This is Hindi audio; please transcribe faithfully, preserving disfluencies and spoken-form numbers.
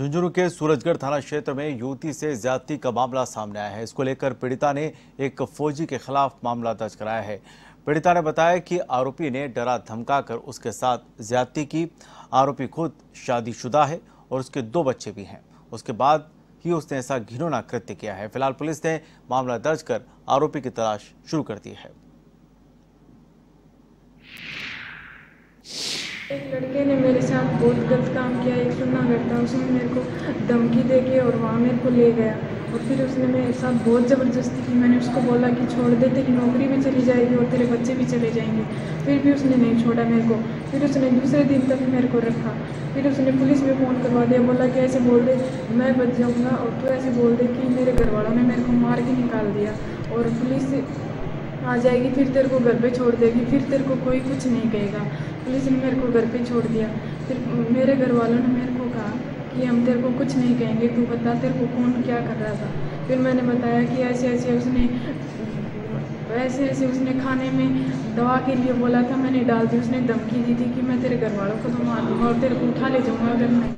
झुंझुनू के सूरजगढ़ थाना क्षेत्र में युवती से ज्यादती का मामला सामने आया है। इसको लेकर पीड़िता ने एक फौजी के खिलाफ मामला दर्ज कराया है। पीड़िता ने बताया कि आरोपी ने डरा धमकाकर उसके साथ ज्यादती की। आरोपी खुद शादीशुदा है और उसके दो बच्चे भी हैं। उसके बाद ही उसने ऐसा घिनौना कृत्य किया है। फिलहाल पुलिस ने मामला दर्ज कर आरोपी की तलाश शुरू कर दी है। एक लड़के ने मेरे साथ बहुत गलत काम किया। एक चुना करता उसने मेरे को धमकी दे के और वहाँ मेरे को ले गया और फिर उसने मेरे साथ बहुत ज़बरदस्ती की। मैंने उसको बोला कि छोड़ दे, तेरी नौकरी भी चली जाएगी और तेरे बच्चे भी चले जाएंगे, फिर भी उसने नहीं छोड़ा मेरे को। फिर उसने दूसरे दिन तक मेरे को रखा। फिर उसने पुलिस में फ़ोन करवा दिया, बोला कि ऐसे बोल दे मैं बच जाऊँगा और तू तो ऐसे बोल दे कि मेरे घर वालों ने मेरे को मार के निकाल दिया और पुलिस आ जाएगी, फिर तेरे को घर पे छोड़ देगी, फिर तेरे को कोई कुछ नहीं कहेगा। पुलिस ने मेरे को घर पे छोड़ दिया। फिर मेरे घर वालों ने मेरे को कहा कि हम तेरे को कुछ नहीं कहेंगे, तू बता तेरे को कौन क्या कर रहा था। फिर मैंने बताया कि ऐसे ऐसे उसने ऐसे ऐसे उसने खाने में दवा के लिए बोला था, मैंने डाल दी। उसने धमकी दी थी कि मैं तेरे घर वालों को तो मार दूँगा और तेरे को उठा ले जाऊँगा अगर मैं